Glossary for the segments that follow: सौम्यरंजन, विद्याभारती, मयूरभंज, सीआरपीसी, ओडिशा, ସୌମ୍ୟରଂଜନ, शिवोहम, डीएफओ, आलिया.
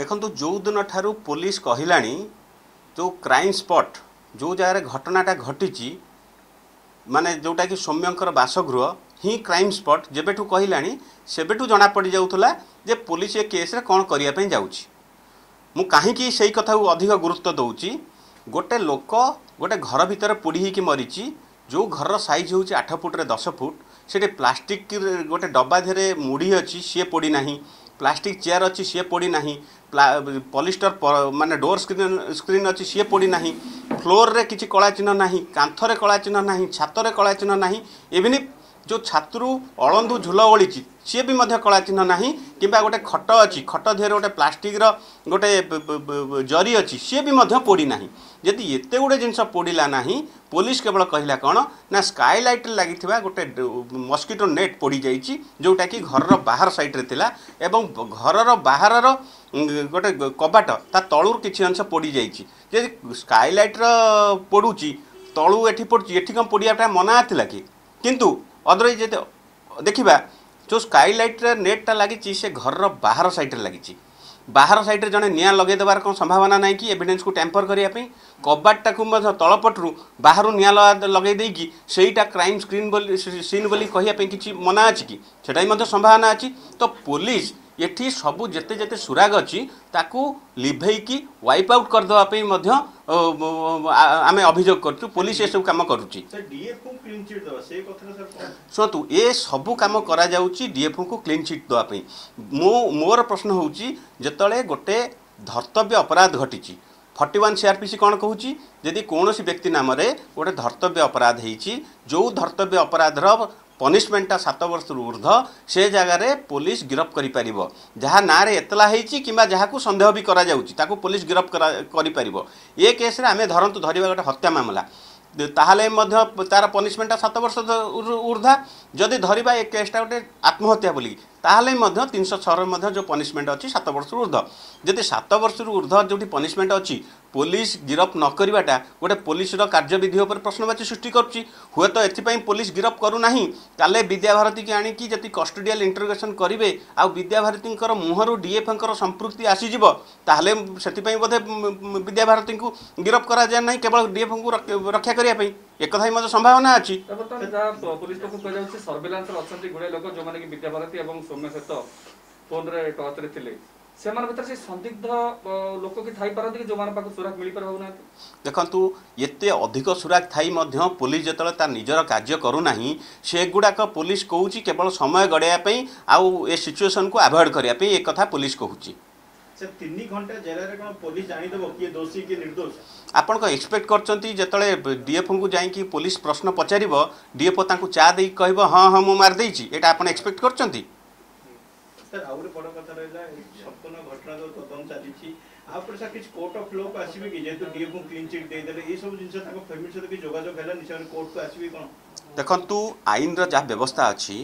देखो जो दिन ठारू पुलिस कहलानी जो क्राइम स्पॉट जो जगह घटनाटा घटी माने जोटा कि सौम्यंकर बासगृह ही क्राइम स्पॉट जेबेठू कहलानी सेबेठू जना पड़ी जाउथला जे पुलिस ए केस रे कोन करिया पई जाउची। मु काहीकि सेही कथा को अधिक गुरुत्व दउची। गोटे लोक गोटे घर भीतर पोड़ी होकि मरीची जो घर साइज होउची 8 फुट रे 10 फुट सेटे प्लास्टिक गोटे डब्बा धेरे मुड़ी अछि सी पोड़ी नाही, प्लास्टिक चेयर अच्छी सी पोड़ी नाही, पॉलिस्टर माने डोर स्क्रीन अच्छी सी पोड़ी नाही, फ्लोर रे किछि कला चिन्ह नाही, कांथ रे कला चिन्ह नाही, छात रे कला चिन्ह नाही, इवन जो छात्रु अलंदु झुला ओली सी भी कला चिन्ह नाही कि गोटे खट अच्छी खट देहर गोटे प्लास्टिक रो गोटे जरी अच्छी सी भी पोड़ी नाही। यदि एत गुड़े जिनस पोड़ा ना पुलिस केवल कहला कौन ना स्काईलाइट लगी गोटे मस्किटो नेट पोड़ी जाइए जोटा कि घर बाहर सैड्रे था एवं घर बाहर गोटे कबाट ता तलू किसी अंश पोड़ी जाइए। स्काईलाइट पोड़ू तलू एटी पड़ी एटी कम पोड़ा मना कि किंतु अदरवाइज देखा जो स्काईलाइट नेटा लगी से घर बाहर सैड्रे लगी बाहर सैड्रे जड़े निआं लगेदेवार कौन संभावना ना कि एविडेंस को टैंपर करने कबाटा को तलपटू बाहर निआं लगेदेक सेईटा क्राइम स्क्रीन सीन बोली कहवाई कि मना अच्छी कि संभावना अच्छी। तो पुलिस ये सबू जेते जेते सुराग अच्छी ताकू लिभेकी वाइप आउट करदेवाई आम अभियोग कर पुलिस ये सब कम करुच्ची। शुणु ये सबू कम करा डीएफ को क्लीन चिट देवाई मोर प्रश्न हूँ जिते गोटे धर्तव्य अपराध घटी 41 सीआरपीसी कौन कहूँ यदि कौन व्यक्ति नाम गोटे धर्तव्य अपराध होती जो धर्तव्य अपराधर पनिशमेंटा 7 वर्ष ऊर्ध से जगार पुलिस गिरफ्त कर जहाँ ना एतला हो सन्देह भी करा पुलिस गिरफ्त कर ये केस आम धरतु धरवा गोटे हत्या मामला ताहले तार पनिशमेंटा 7 वर्ष ऊर्धा जदि धरवा ये केसटा गोटे आत्महत्या बोली ताहले 306 जो पनिशमेंट अच्छी 7 वर्ष ऊर्ध जदि 7 वर्ष ऊर्ध जो पनिशमेंट अच्छी पुलिस गिरफ्त न करवाटा गोटे पुलिस कार्यविधि उपर प्रश्नवाची सृष्टि करुच्ची। हुए तो एथिपाई पुलिस गिरफ्त करूना काले विद्याभारती की आणिकी जति कस्टोडियल इंटरोगेशन करेंगे आ विद्याभारती मुहर डीएफ संपृक्ति आसीज ताहले से बोधे विद्याभारती को गिरफ्त करा ना केवल डीएफ को रक्षा करने एक कथा ही संभावना अच्छी। पुलिस पक्ष कह सर्वेलांस अच्छा गुड़े लोक जो मैंने विद्याभारती और सौम्य सहित फोन टच रे से से संदिग्ध लोक की थाई कि जो मान सुराग मिल पारना देखु एत अधिक सुराग थाई पुलिस जिते तार निजर कार्य करूना से गुड़ाक पुलिस कौच केवल समय गड़ाई आउ ए सिचुएसन को आभोड करने एक कथा पुलिस कहूँ। 3 घंटा जेल में पुलिस जानीदेव किए दोषी किए निर्दोष आपण को एक्सपेक्ट करते जिते डीएफ को जाकि पुलिस प्रश्न पचार डीएफ चा दे कह हाँ हाँ मुझे मारदे यहाँ आप एक्सपेक्ट करते सर आउरे बड़ा कथा रहला संपूर्ण घटना जो तदन चली आपरे सा किछ कोर्ट ऑफ लॉ को आसीबे कि जेतु डीएफ को क्लीन चिट दे देले ए सब जिंस ताको फैमिली सर कि जोगाजो भेला निशान कोर्ट को आसीबे कोन देखंतु आइन रो जा व्यवस्था अछि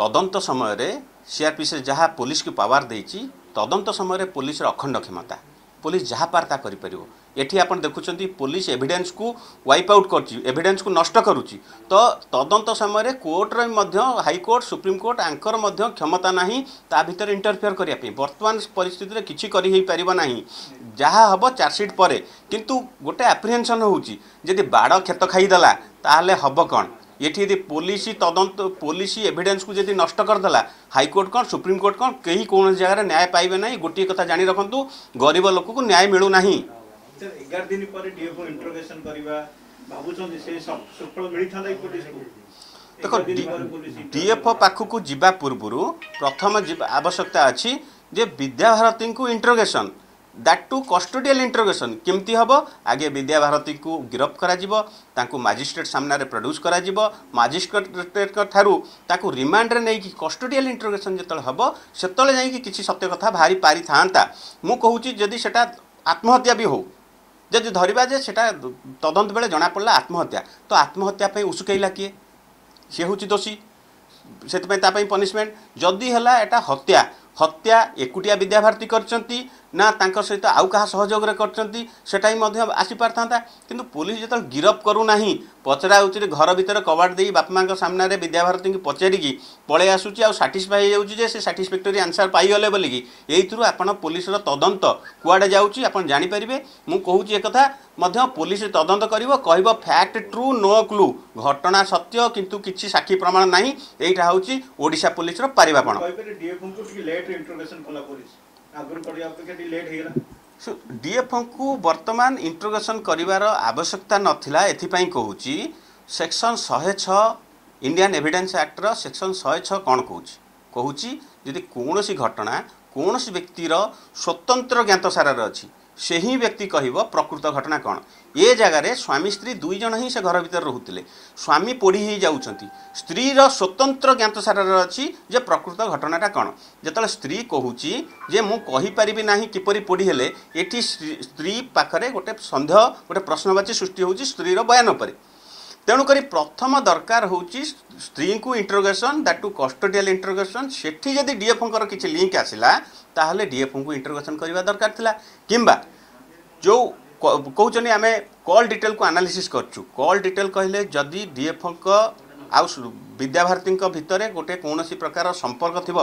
तदंत समय रे सीआरपी से जहा पुलिस की पावर देछि तदंत समय रे पुलिस रो अखंड क्षमता पुलिस जहा पार्ता करि परियो। एठी आपण देखुछंती पुलिस एविडेंस को वाइप आउट करछि एविडेंस को नष्ट करुछि तो तदंत समय कोर्ट रे मध्य हाई कोर्ट सुप्रीम कोर्ट आंकर मध्य क्षमता नाही ता भीतर इंटरफेयर करिया पई वर्तमान परिस्थिति रे किछि करि हे परिबा नाही जहा हबो चार्जशीट परे किंतु गोटे एप्रिहेंशन होउछि यदि बाड़ खेत खाई देला ताहले हबो कोन एठी यदि पुलिस तदंत पुलिस एविडेंस को यदि नष्ट करदेला हाईकोर्ट कौन सुप्रीम कोर्ट कौन कहीं कौन जगह न्याय पाइबे ना गोटे कथा जानी रखु गरीब लोक को न्याय मिलू ना। 11 दिन पर डीएफ को इंटरोगेशन करबा भाबुछन से सफल मिली था पुलिस को देखो डीएफ पाखक जावा पूर्व प्रथम आवश्यकता अच्छी जे विद्याभारती को interrogation that too custodial interrogation केमती हम आगे विद्याभारती को गिरफ्त करा मजिस्ट्रेट सामने प्रोड्यूस करा मजिस्ट्रेट ठारू रिमांड रे नहीं कस्टोडियल इंटरोगेशन जिते हम से जाकि किसी सत्य कथा भारी पारी था मु कहूँ जदि से आत्महत्या भी हो जदि धरवा जे से तदंत बेले जना पड़ा आत्महत्या तो आत्महत्या पे उसुकैला किए सी हूँ दोषी से पनिशमेंट जदि है हत्या हत्या एकुटिया विद्याभारती करना सहित आउ क्या सहयोग कर आसीपार था कि पुलिस जो गिरफ करूना पचरा उचरी घर भर कबाट दे बापमा सामने विद्याभारती की पचारिकी पलै आसूँ साटिस्फाई हो जाऊँगी से साटिस्फैक्टरी आंसर पाईगले बोलिकी यही आप पुलिस तदंत कड़े जाऊँ जापरेंगे मुझे एक कथा पुलिस तदंत कर फैक्ट ट्रू नो क्लू घटना सत्य किंतु किसी साक्षी प्रमाण नहीं एटा होची ओडिशा पुलिस रो परिवापण डीएफओ को वर्तमान इंट्रोगेशन करिवार आवश्यकता नथिला एथिपाई कहूची सेक्शन 106 इंडियन एविडेंस एक्ट रो सेक्शन 106 कोन कहूची यदि कोनोसी घटना कोनोसी व्यक्ति रो स्वतंत्र ज्ञातसार अछि से ही व्यक्ति कहिबो प्रकृत घटना कौन ये जगार स्वामी स्त्री दुई जन ही से घर भीतर रुते स्वामी पोड़ी ही जाउछंती स्त्रीर स्वतंत्र ज्ञातसार अच्छी जे प्रकृत घटनाटा कौन जेतले स्त्री कहूची जे मु कहि परिबी नाही किपरि पोड़ी हेले एठी स्त्री पाखरे गोटे संदेह गोटे प्रश्नवाची सृष्टि होउची स्त्रीर बयान उपरे तेणुक प्रथम दरकार होउची स्त्री को interrogation that too custodial interrogation सेठी जदि डीएफओं किसी लिंक आसला ताहले डीएफओं को इंटरोगेशन करवा दरकार थिला किंबा जो कहउछनी आमे कॉल डिटेल को एनालिसिस करचु कॉल डिटेल कहले जदि डीएफओं आ विद्याभारती भितर गोटे कौन प्रकार संपर्क थी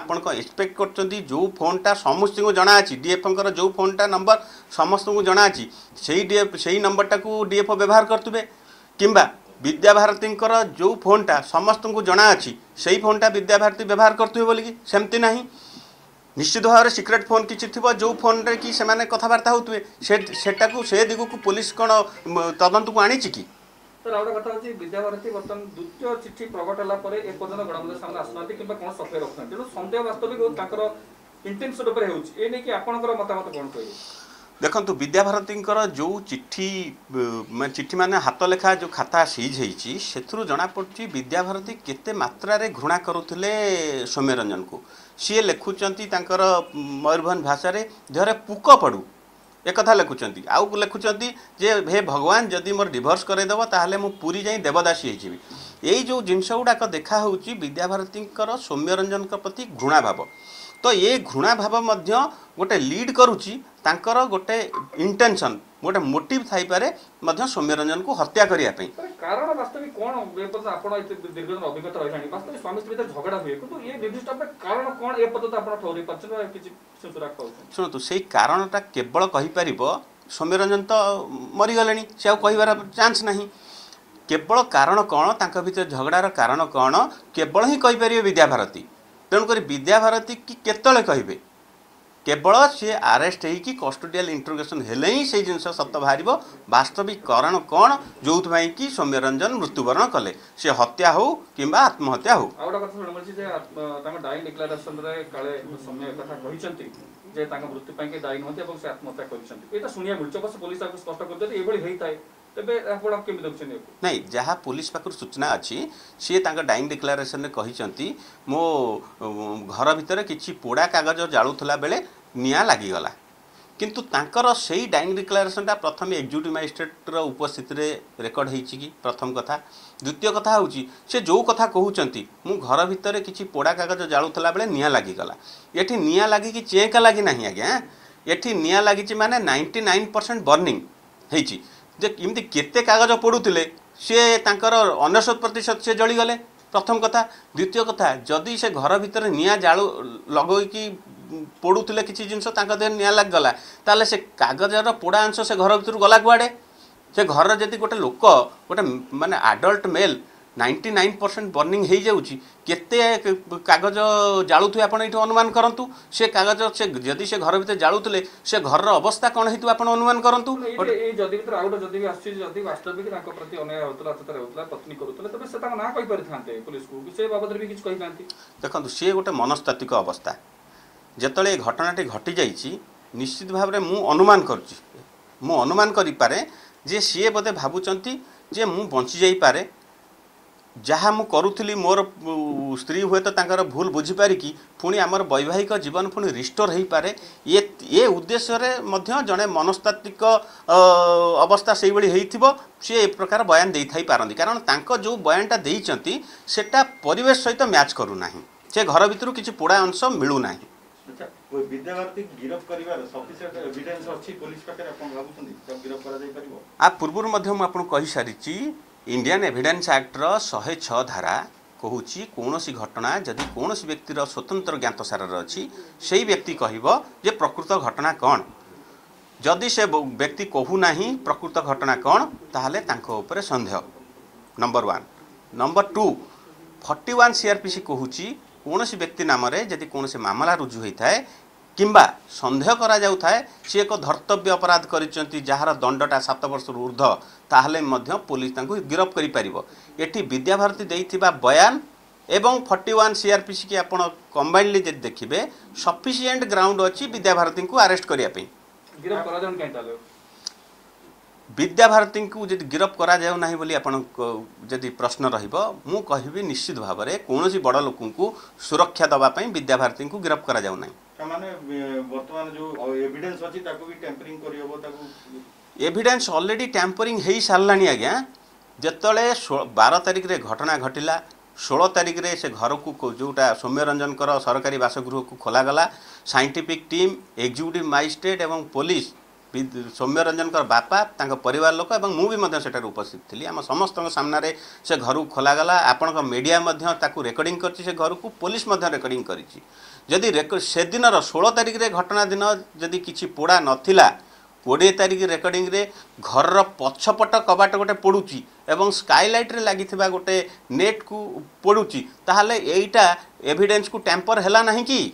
आपण एक्सपेक्ट कर जो फोनटा समस्त को जनाअी डीएफओं जो फोनटा नंबर समस्त को जनाअी से नंबरटा को डीएफओ व्यवहार करते किंबा विद्याभारती जो फोनटा समस्त को जनाअी से फोनटा विद्याभारती व्यवहार करते बोलिकी सेमती ना निश्चित भाव में सिक्रेट फोन किसी थी जो फोन रे कि से कथबार्ता होते से दिगू को पुलिस कौन तदंत को आनी कि विद्याभारती बर्तमान द्वितीय चिठी प्रकट होगा गणमाध्यम सामने आसना कौन सफल रखना तेणु संदेह वास्तविक इंटेंशन हो मतामत कौन कह देखु विद्याभारती जो चिठी मान हाथ लेखा जो खाता सीज होती से जनापड़ी विद्याभारती केते मात्रा घृणा करुले सौम्यरंजन को सी लेखुंट मयूरभंज भाषा देहरे पुक पड़ू एक कथा लेखुंट आउ लेखुंट जे हे भगवान जदि मोर डिभोर्स करदेव ताहले मु पूरी जाई देवदासी होइबी यही जो जिनस गुड़ाक देखा होउची विद्याभारती सौम्यरंजन प्रति घृणा भाव तो ये घृणा भाव मध्य गोटे लीड करुची तांकर गोटे इंटेंशन गोटे मोटिव थाई पारे मध्य सौम्यरंजन को हत्या करिया पई कारण वास्तविक कोन बेपद आपण दीर्घन अभिगत रहलानी वास्तविक स्वामी स्त्री भीतर झगड़ा हुए किंतु ये विशिष्ट कारण कोन ए पद आपण ठौरी पछन किछि सुतरा कहू सुनतु सेही कारणटा केवल कहि परिबो सौम्यरंजन तो मरि गलेनी से आ कहिबार चांस नाही केवल कारण कोन तांक भीतर झगड़ार कारण कोन केवल ही कहि परिबे विद्याभारती तेणुक विद्याभारती की केतले कहे केवल सी आरेस्ट होगी कस्टोडियल इंट्रोगेशन हेले ही से जिनस सत बाहर वास्तविक कारण कौन जो कि सौम्यरंजन मृत्युवरण कले सी हत्या हो कि आत्महत्या हो डाइन डिक्लारेसन समय कहते नहीं जहाँ पुलिस पाखर सूचना अच्छी सी डाइन डिक्लारेसन कहते मो घर भीतर किसी पोड़ा कागज जालूला बेले निया लगिगला किंतु तांकर से डाइन डिक्लारेसनटा प्रथम एक्जिक्यूटिव मजिस्ट्रेट उपस्थित रे रेकर्ड होती कि प्रथम कथा द्वितीय कथा हूँ से जो कथा कहते मु घर भीतर किसी पोड़ा कागज जालूला बेले निया लगिगला ये निया लगिकी चेका लगी ना आज्ञा ये निया लगी माने 99% बर्निंग होती इमती केते कागज पड़ूले सी तांकर 99% से जलीगले प्रथम कथा द्वितीय कथा जदि से घर भीतर निया जालू लगेकी पोड़ूले किसी जिनस निया लगला ताले से कागजर पोड़ा अंश से घर भीतर गला कुआडे से घर जदि गोटे लोक गोटे माने आडल्ट मेल 99% बर्निंग हो जाऊँगी केते कागज जालुथे आपण ये अनुमान करतु से कागज से जदि से घर भीतर जालुले से घर अवस्था कौन हेतु आप अनुमान करतु जदि भीतर आउट जदि आदि वास्तविक प्रति अन्याय होता अत्याचार होता पत्नी करूले तबे से ना कहि परिथांते पुलिस को से बाबद भी किछ कहि थांती देखंतु से गोटे मनस्तात्विक अवस्था जेतले घटनाटी घटी जाइछि निश्चित भाव में मु अनुमान करि पारे जे सी बोधे भाबुचंती जे मु बंची जाई पारे जहाँ मु करुथली मोर स्त्री हुए तो तांकर भूल बुझीपारिकी पुणी आमर वैवाहिक जीवन पुणी रिस्टोर हो पारे ये उद्देश्य रे मध्य जड़े मनस्तात्विक अवस्था से सी एक प्रकार बयान दे पारती कारण तांको जो बयानटा देटा परिवेश सहित मैच करूना से घर भीतर किसी पोड़ा अंश मिलूना। अच्छा वो विद्यार्थी गिरफ्त करिवार सफिशिएंट एविडेंस अछि पुलिस पाके आपण लागुछन तब गिरफ्त करा जाय परिबो आ पूर्वर मध्यम आपण कहि सारिछि इंडियन एविडेंस एक्ट रो 106 धारा कहूची कोनोसी घटना जदि कोनोसी व्यक्ति रो स्वतंत्र ज्ञातसार रो अछि सेही व्यक्ति कहिबो जे प्रकृत घटना कोन जदि से व्यक्ति कहू नाही प्रकृत घटना कोन ताहाले तांको ऊपर संदेह नंबर 1 नंबर 2 41 सीआरपीसी कहूची कोनोसी व्यक्ति नाम रे यदि कोनोसी मामला रुजु होता है किंबा संदेह करा जाउ थाए से एक धर्तव्य अपराध करिसेंती जहार दंडटा 7 वर्ष ऊर्ध ताहले मध्य पुलिस तांको गिरफ्त करि परिबो एठी विद्याभारती देइथिबा बयान एवं 41 सीआरपीसी के आपण कंबाइनली जे देखिबे सफिशिएंट ग्राउंड अछि विद्याभारती को अरेस्ट करिया पे गिरफ्त करा जाउ काई ताले विद्याभारती को यदि गिरफ्त करा जाउ नाही बोली आपण यदि प्रश्न रहिबो मु कहिबी निश्चित भाव रे कोनोसी बड़ लोकन को सुरक्षा दबा पई विद्याभारती को गिरफ्त करा जाउ नाही त माने वर्तमान जो एविडेंस अछि ताको भी टेम्परिंग करियो ताको एविडेंस ऑलरेडी टेम्परिंग हेई सारलानी आज्ञा जतले 12 तारिख रे घटना घटिला 16 तारिख रे से घर को जोटा सौम्यरंजन कर सरकारी वासगृह को खोला गला साइंटिफिक टीम एग्जीक्यूटिव मजिस्ट्रेट एवं पुलिस सौम्यरंजन बापा तांका परिवार लोक और मुझे उपस्थित थी आम समस्त सामने से घर को खोला गला आपण मीडिया रेकर्डिंग कर घर को पुलिस रेकर्डिंग कर दिन 16 तारिख रे घटना दिन जदि किसी पोड़ा नाला 20 तारिख रेकर्डिंग रे घर पछपट कबाट गोटे पड़ूची एवं स्काईलाइट रे लगी गोटे नेट को पड़ूची ताहले एविडेंस को टैंपर हैला नहीं कि